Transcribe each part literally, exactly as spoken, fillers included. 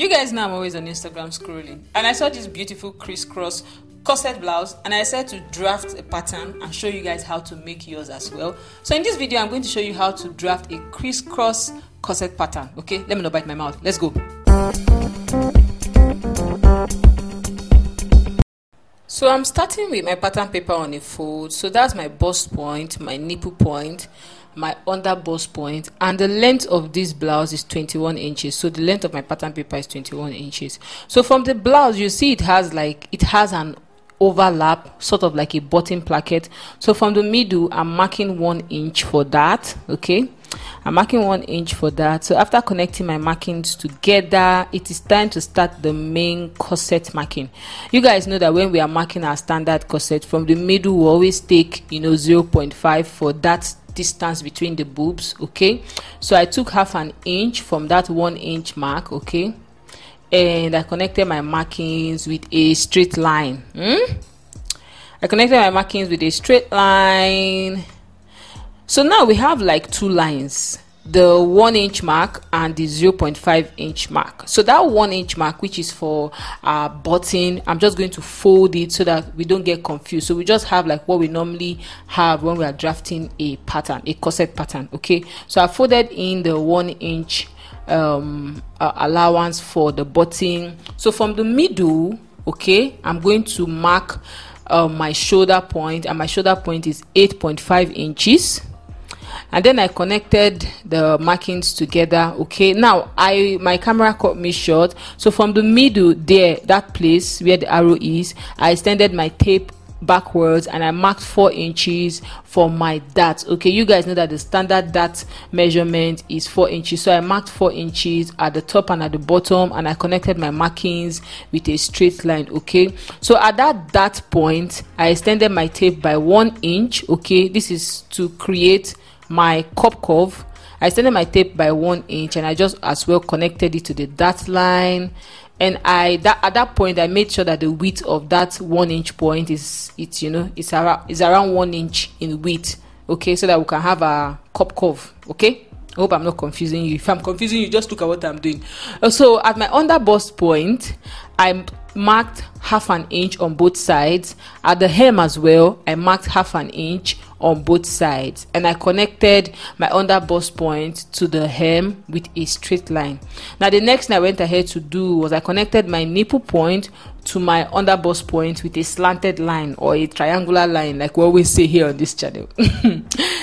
You guys know I'm always on Instagram scrolling, and I saw this beautiful criss-cross corset blouse, and I said to draft a pattern and show you guys how to make yours as well. So in this video I'm going to show you how to draft a criss-cross corset pattern. Okay, let me not bite my mouth, let's go. So I'm starting with my pattern paper on a fold. So that's my bust point, my nipple point, my under bust point, and the length of this blouse is twenty-one inches. So the length of my pattern paper is twenty-one inches. So from the blouse you see it has like it has an overlap, sort of like a button placket. So from the middle I'm marking one inch for that. Okay, I'm marking one inch for that. So after connecting my markings together, it is time to start the main corset marking. You guys know that when we are marking our standard corset, from the middle we always take, you know, zero point five for that distance between the boobs. Okay, so I took half an inch from that one inch mark. Okay, and I connected my markings with a straight line. hmm? I connected my markings with a straight line. So now we have like two lines, the one inch mark and the zero point five inch mark. So that one inch mark, which is for our button, I'm just going to fold it so that we don't get confused. So we just have like what we normally have when we are drafting a pattern, a corset pattern. Okay, so I folded in the one inch um, uh, allowance for the button. So from the middle, okay, I'm going to mark uh, my shoulder point, and my shoulder point is eight point five inches. And then I connected the markings together. Okay, now I my camera caught me short. So from the middle there, that place where the arrow is, I extended my tape backwards and I marked four inches for my dart. Okay, you guys know that the standard dart measurement is four inches, so I marked four inches at the top and at the bottom, and I connected my markings with a straight line. Okay, so at that dart point I extended my tape by one inch. Okay, this is to create my cup curve. I extended my tape by one inch and I just as well connected it to the dart line, and I that at that point I made sure that the width of that one inch point is it's you know it's around is around one inch in width. Okay, so that we can have a cup curve. Okay, I hope I'm not confusing you. If I'm confusing you, just look at what I'm doing. So at my under bust point I'm marked half an inch on both sides. At the hem as well I marked half an inch on both sides, and I connected my under bust point to the hem with a straight line. Now the next thing I went ahead to do was I connected my nipple point to my under bust point with a slanted line, or a triangular line, like we always say here on this channel.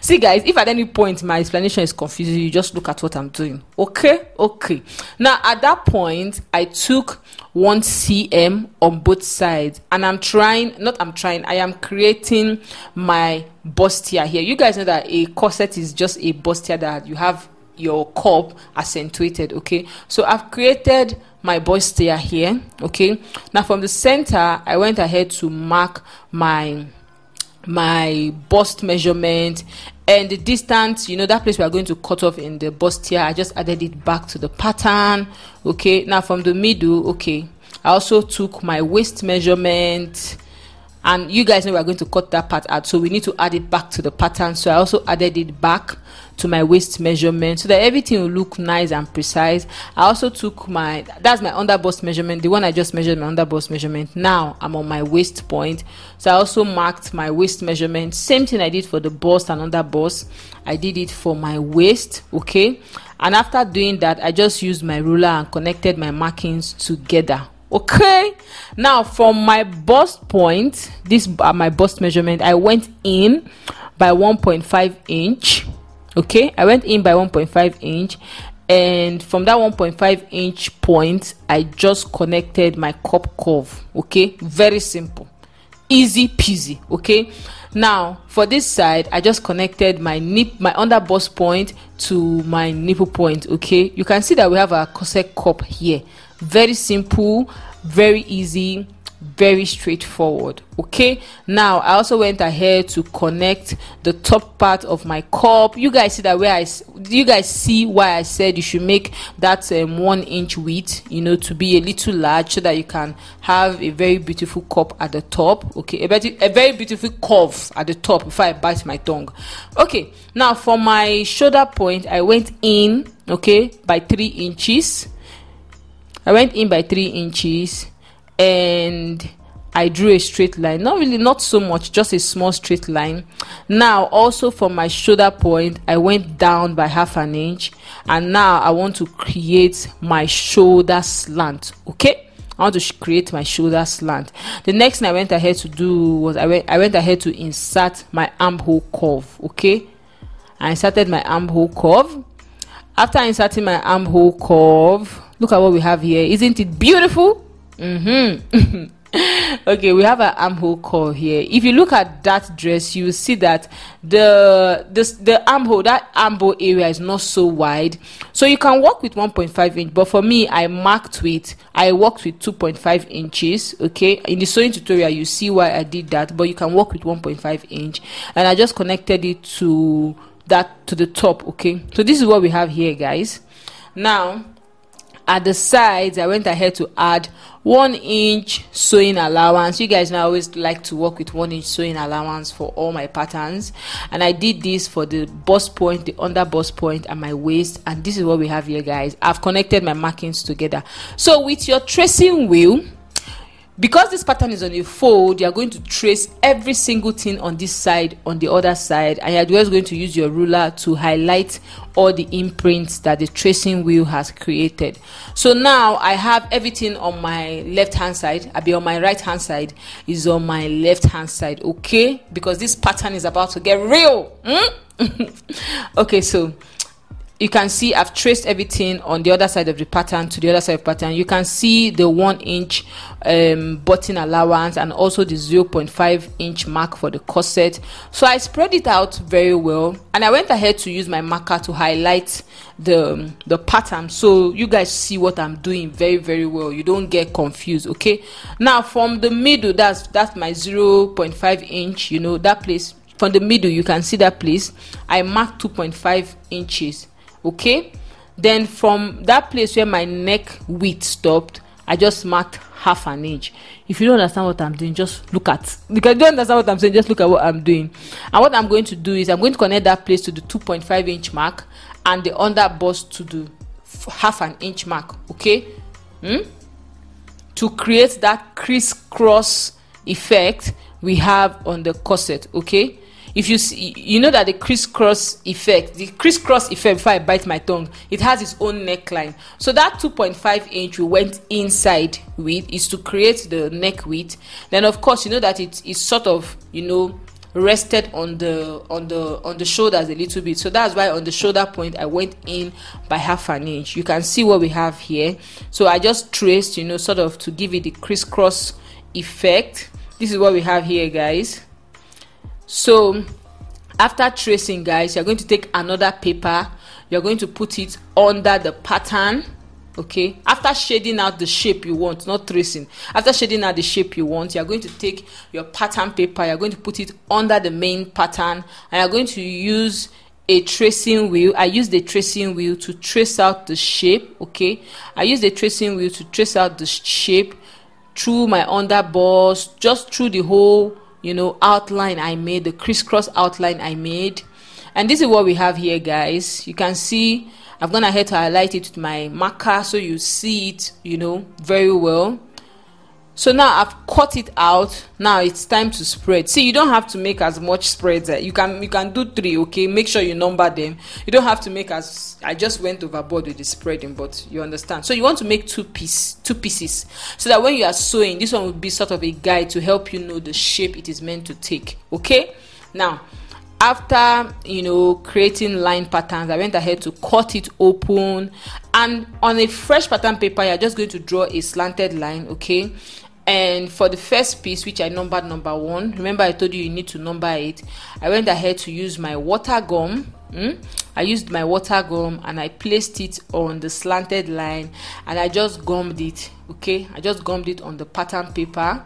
See guys, if at any point my explanation is confusing you, just look at what I'm doing. Okay, okay. Now at that point I took one centimeter on both sides, and I'm trying not I'm trying I am creating my bustier here. You guys know that a corset is just a bustier, that you have your cup accentuated. Okay, so I've created my bustier here. Okay, now from the center I went ahead to mark my my bust measurement, and the distance, you know, that place we are going to cut off in the bustier, I just added it back to the pattern. Okay, now from the middle, okay, I also took my waist measurement, and you guys know we're going to cut that part out, so we need to add it back to the pattern. So I also added it back to my waist measurement so that everything will look nice and precise. I also took my that's my under bust measurement, the one I just measured, my under bust measurement. Now I'm on my waist point, so I also marked my waist measurement. Same thing I did for the bust and under bust, I did it for my waist. Okay, and after doing that I just used my ruler and connected my markings together. Okay, now from my bust point, this uh, my bust measurement, I went in by one point five inch. Okay, I went in by one point five inch, and from that one point five inch point I just connected my cup curve. Okay, very simple, easy peasy. Okay, now for this side I just connected my nip my under bust point to my nipple point. Okay, you can see that we have a corset cup here. Very simple, very easy, very straightforward. Okay, now I also went ahead to connect the top part of my cup. You guys see that where I you guys see why I said you should make that um, one inch width, you know, to be a little large, so that you can have a very beautiful cup at the top. Okay, a, be a very beautiful curve at the top. Before I bite my tongue. Okay, now for my shoulder point I went in, okay, by three inches. I went in by three inches and I drew a straight line, not really, not so much, just a small straight line. Now also for my shoulder point, I went down by half an inch, and now I want to create my shoulder slant. Okay, I want to create my shoulder slant. The next thing I went ahead to do was I went, I went ahead to insert my armhole curve. Okay, I inserted my armhole curve. After inserting my armhole curve, look at what we have here. Isn't it beautiful? Mm-hmm. Okay, we have an armhole curve here. If you look at that dress, you will see that the this the armhole, that armhole area is not so wide, so you can work with one point five inch. But for me, I marked with I worked with two point five inches. Okay, in the sewing tutorial you see why I did that, but you can work with one point five inch, and I just connected it to that to the top. Okay, so this is what we have here, guys. Now at the sides, I went ahead to add one inch sewing allowance. You guys know I always like to work with one inch sewing allowance for all my patterns, and I did this for the bust point, the under bust point, and my waist. And this is what we have here, guys. I've connected my markings together. So with your tracing wheel, because this pattern is on a fold, you are going to trace every single thing on this side, on the other side, and you are just going to use your ruler to highlight all the imprints that the tracing wheel has created. So now I have everything on my left hand side. I'll be on my right hand side is on my left hand side. Okay, because this pattern is about to get real. Mm? Okay, so you can see I've traced everything on the other side of the pattern to the other side of the pattern. You can see the one inch um, button allowance, and also the zero point five inch mark for the corset. So I spread it out very well, and I went ahead to use my marker to highlight the the pattern, so you guys see what I'm doing very very well. You don't get confused. Okay, now from the middle, that's that's my zero point five inch, you know, that place from the middle, you can see that place I marked two point five inches. Okay, then from that place where my neck width stopped, I just marked half an inch. If you don't understand what I'm doing, just look at, because you don't understand what I'm saying, just look at what I'm doing. And what I'm going to do is I'm going to connect that place to the two point five inch mark, and the under bust to the half an inch mark. Okay, hmm? To create that criss-cross effect we have on the corset. Okay, if you see, you know that the criss-cross effect, the criss-cross effect, before I bite my tongue, it has its own neckline. So that two point five inch we went inside with is to create the neck width. Then of course, you know that it is sort of, you know, rested on the on the on the shoulders a little bit, so that's why on the shoulder point I went in by half an inch. You can see what we have here. So I just traced, you know, sort of to give it the criss-cross effect. This is what we have here, guys. So after tracing, guys, you're going to take another paper, you're going to put it under the pattern. Okay, after shading out the shape you want, not tracing, after shading out the shape you want, you're going to take your pattern paper, you're going to put it under the main pattern, and you're going to use a tracing wheel. I use the tracing wheel to trace out the shape. Okay, I use the tracing wheel to trace out the shape through my under bust, just through the whole, you know, outline I made, the criss-cross outline I made. And this is what we have here, guys. You can see I've gone ahead to highlight it with my marker, so you see it, you know, very well. So now I've cut it out. Now it's time to spread. See, you don't have to make as much spreads. You can you can do three. Okay, make sure you number them. You don't have to make as, I just went overboard with the spreading, but you understand. So you want to make two piece two pieces, so that when you are sewing, this one will be sort of a guide to help you know the shape it is meant to take. Okay, now after, you know, creating line patterns, I went ahead to cut it open, and on a fresh pattern paper you're just going to draw a slanted line. Okay, and for the first piece, which I numbered number one, remember I told you you need to number it, I went ahead to use my water gum. mm? I used my water gum, and I placed it on the slanted line, and I just gummed it. Okay, I just gummed it on the pattern paper.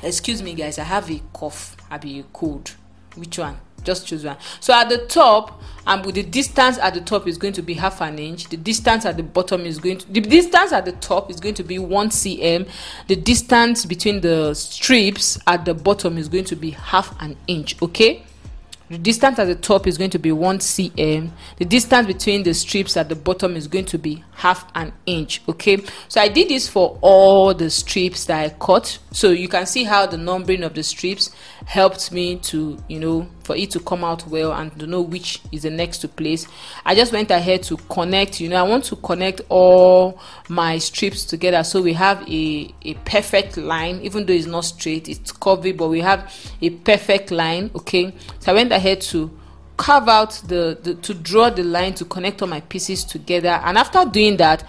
Excuse me, guys, I have a cough. I'll be a cold. Which one? Just choose one. So at the top, and with the distance at the top is going to be half an inch, the distance at the bottom is going to, the distance at the top is going to be one centimeter, the distance between the strips at the bottom is going to be half an inch. Okay, The distance at the top is going to be one centimeter. The distance between the strips at the bottom is going to be half an inch. Okay, so I did this for all the strips that I cut, so you can see how the numbering of the strips helped me to, you know, for it to come out well and to know which is the next to place. I just went ahead to connect, you know, I want to connect all my strips together so we have a, a perfect line, even though it's not straight, it's curvy, but we have a perfect line. Okay, so I went ahead to carve out the, the to draw the line to connect all my pieces together, and after doing that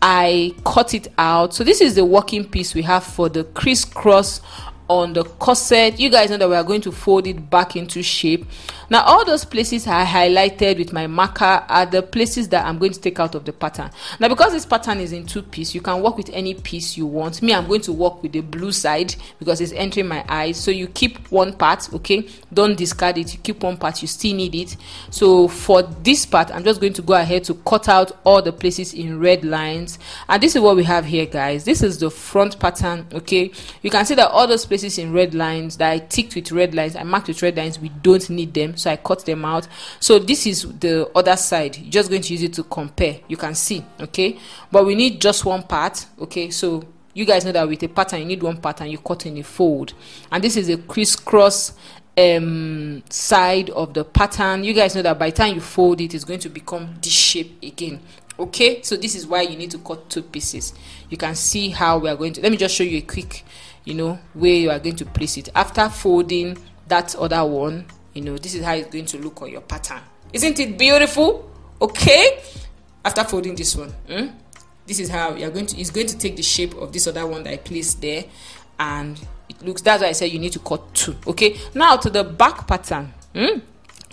I cut it out. So this is the working piece we have for the criss-cross on the corset. You guys know that we are going to fold it back into shape. Now all those places I highlighted with my marker are the places that I'm going to take out of the pattern. Now because this pattern is in two piece, you can work with any piece you want. Me, I'm going to work with the blue side because it's entering my eyes, so you keep one part. Okay, don't discard it, you keep one part, you still need it. So for this part I'm just going to go ahead to cut out all the places in red lines, and this is what we have here, guys. This is the front pattern. Okay, you can see that all those places in red lines that I ticked with red lines, I marked with red lines, we don't need them, so I cut them out. So this is the other side, you're just going to use it to compare, you can see. Okay, but we need just one part. Okay, so you guys know that with a pattern you need one part and you cut in a fold, and this is a criss-cross um side of the pattern. You guys know that by the time you fold it, it's going to become this shape again. Okay, so this is why you need to cut two pieces. You can see how we are going to, let me just show you a quick, you know, where you are going to place it after folding that other one. You know, this is how it's going to look on your pattern. Isn't it beautiful? Okay, after folding this one, hmm? This is how you're going to, it's going to take the shape of this other one that I placed there, and it looks, that's why I said you need to cut two. Okay, now to the back pattern. hmm?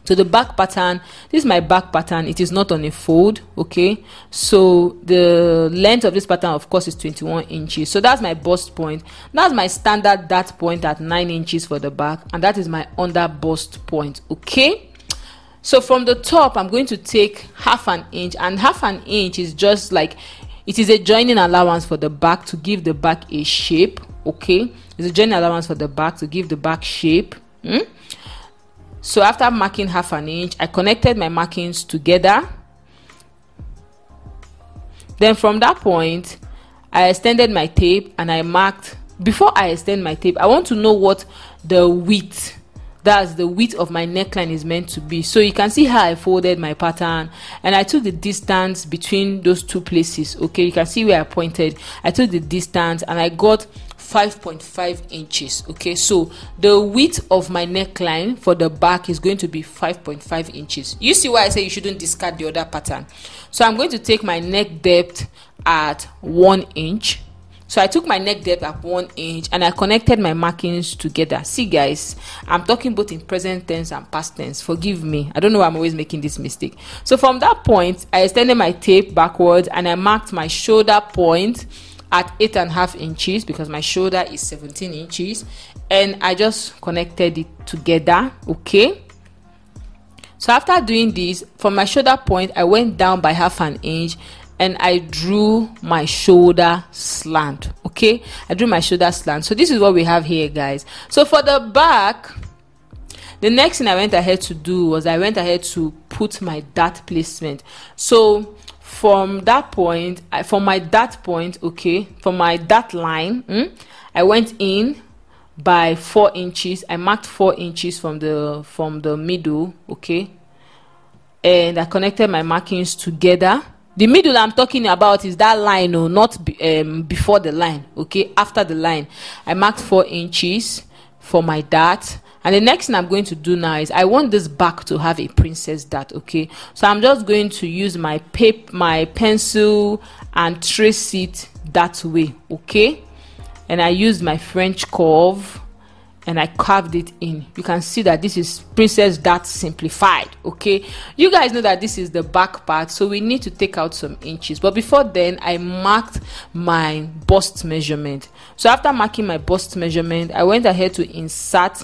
So the back pattern, this is my back pattern, it is not on a fold. Okay, so the length of this pattern of course is twenty-one inches, so that's my bust point, that's my standard dart point at nine inches for the back, and that is my under bust point. Okay, so from the top I'm going to take half an inch, and half an inch is just like, it is a joining allowance for the back to give the back a shape. Okay, it's a joining allowance for the back to give the back shape. hmm? So after marking half an inch, I connected my markings together. Then from that point, I extended my tape and I marked. Before I extend my tape, I want to know what the width, that's the width of my neckline is meant to be. So you can see how I folded my pattern and I took the distance between those two places. Okay, you can see where I pointed. I took the distance and I got five point five inches. Okay, so the width of my neckline for the back is going to be five point five inches. You see why I say you shouldn't discard the other pattern. So I'm going to take my neck depth at one inch. So I took my neck depth at one inch and I connected my markings together. See guys, I'm talking both in present tense and past tense, forgive me, I don't know why I'm always making this mistake. So from that point I extended my tape backwards and I marked my shoulder point at eight and a half inches because my shoulder is seventeen inches, and I just connected it together. Okay, so after doing this, from my shoulder point I went down by half an inch and I drew my shoulder slant. Okay, I drew my shoulder slant. So this is what we have here, guys. So for the back, the next thing I went ahead to do was I went ahead to put my dart placement. So from that point, I, from my dart point, okay, from my dart line, mm, I went in by four inches. I marked four inches from the from the middle, okay, and I connected my markings together. The middle I'm talking about is that line, no, not be, um, before the line. Okay, after the line, I marked four inches for my dart. And the next thing I'm going to do now is I want this back to have a princess dart. Okay, so I'm just going to use my paper, my pencil, and trace it that way. Okay, and I used my French curve and I carved it in. You can see that this is princess dart simplified. Okay, you guys know that this is the back part, so we need to take out some inches, but before then I marked my bust measurement. So after marking my bust measurement, I went ahead to insert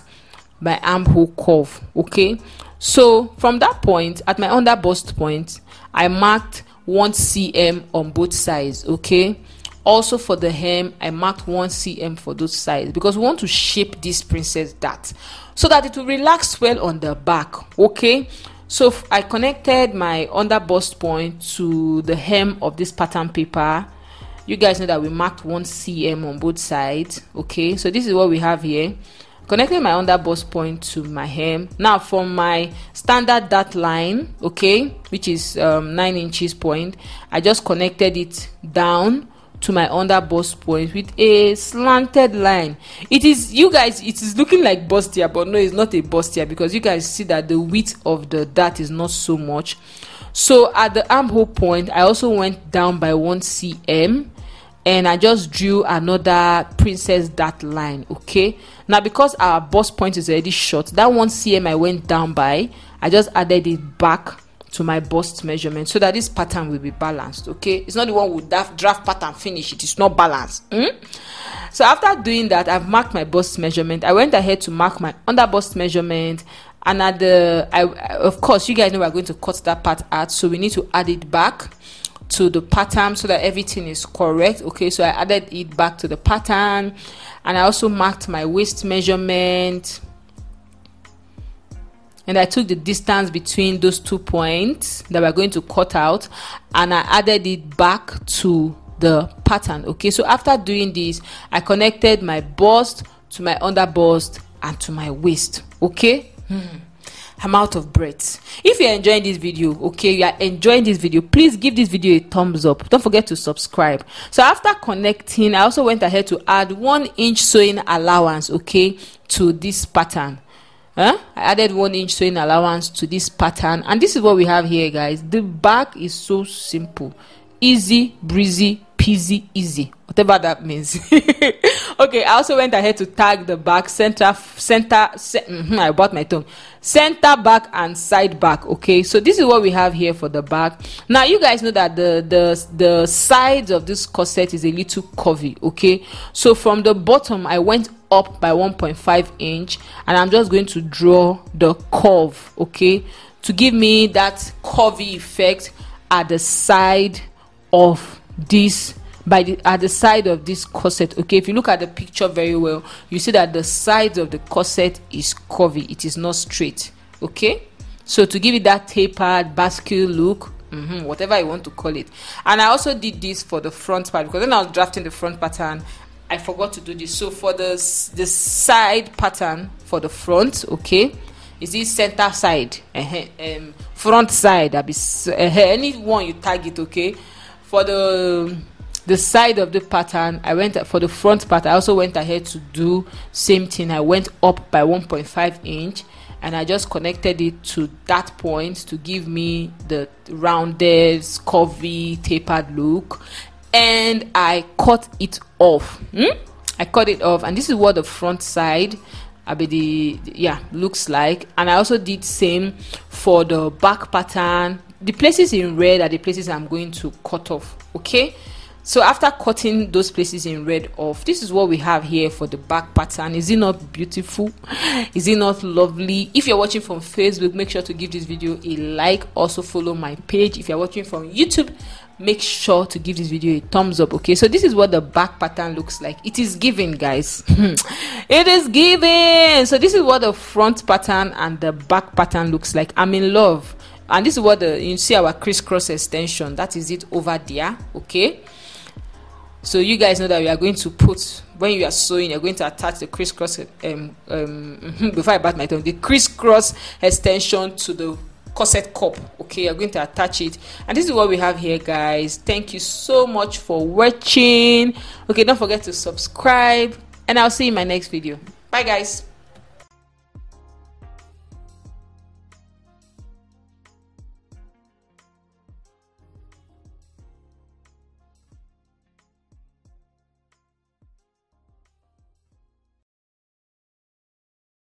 my armhole curve. Okay, so from that point at my under bust point I marked one centimeter on both sides. Okay, Also for the hem, I marked one centimeter for those sides because we want to shape this princess dart so that it will relax well on the back. Okay, so I connected my under bust point to the hem of this pattern paper. You guys know that we marked one centimeter on both sides. Okay, so this is what we have here. Connecting my under bust point to my hem. Now from my standard dart line, okay, which is um, nine inches point, I just connected it down to my under bust point with a slanted line. It is, you guys, it is looking like bust here, but no, it's not a bust here because you guys see that the width of the dart is not so much. So at the armhole point, I also went down by one centimeter and I just drew another princess dart line. Okay, now because our bust point is already short, that one centimeter I went down by, I just added it back to my bust measurement so that this pattern will be balanced. Okay, it's not the one with that draft pattern finish, it is not balanced. mm? So after doing that, I've marked my bust measurement. I went ahead to mark my under bust measurement, and at the I, of course you guys know we're going to cut that part out, so we need to add it back to the pattern so that everything is correct. Okay, so I added it back to the pattern, and I also marked my waist measurement, and I took the distance between those two points that we're going to cut out, and I added it back to the pattern. Okay, so after doing this, I connected my bust to my under bust and to my waist. Okay, hmm. I'm out of breath. If you're enjoying this video, okay, you are enjoying this video, please give this video a thumbs up. Don't forget to subscribe. So after connecting, I also went ahead to add one inch sewing allowance, okay, to this pattern. Huh? I added one inch sewing allowance to this pattern, and this is what we have here, guys. The back is so simple, easy breezy peasy easy, whatever that means. Okay, I also went ahead to tag the back, center center se mm-hmm, I bought my tongue, center back and side back. Okay, so this is what we have here for the back. Now you guys know that the the the sides of this corset is a little curvy. Okay, so from the bottom I went up by one point five inch, and I'm just going to draw the curve, okay, to give me that curvy effect at the side of this by the at the side of this corset. Okay, if you look at the picture very well, you see that the sides of the corset is curvy, it is not straight. Okay, so to give it that tapered basket look, mm-hmm, whatever you want to call it. And I also did this for the front part because when I was drafting the front pattern, I forgot to do this. So for the the side pattern for the front, okay, is this center side, uh-huh, um, front side, uh-huh, anyone you tag it. Okay, for the the side of the pattern, I went for the front part, I also went ahead to do same thing. I went up by one point five inch, and I just connected it to that point to give me the rounded, curvy, tapered look, and I cut it off. hmm? I cut it off, and this is what the front side abedi yeah looks like. And I also did same for the back pattern. The places in red are the places I'm going to cut off. Okay, so after cutting those places in red off, this is what we have here for the back pattern. Is it not beautiful? Is it not lovely? If you're watching from Facebook, make sure to give this video a like. Also follow my page. If you're watching from YouTube, make sure to give this video a thumbs up. Okay, so this is what the back pattern looks like. It is giving, guys. It is giving. So this is what the front pattern and the back pattern looks like. I'm in love. And this is what the, you see our criss-cross extension, that is it over there. Okay, so you guys know that we are going to put, when you are sewing, you're going to attach the criss-cross um, um, before I bat my tongue, the criss-cross extension to the corset cup. Okay, you're going to attach it, and this is what we have here, guys. Thank you so much for watching. Okay, don't forget to subscribe, and I'll see you in my next video. Bye, guys.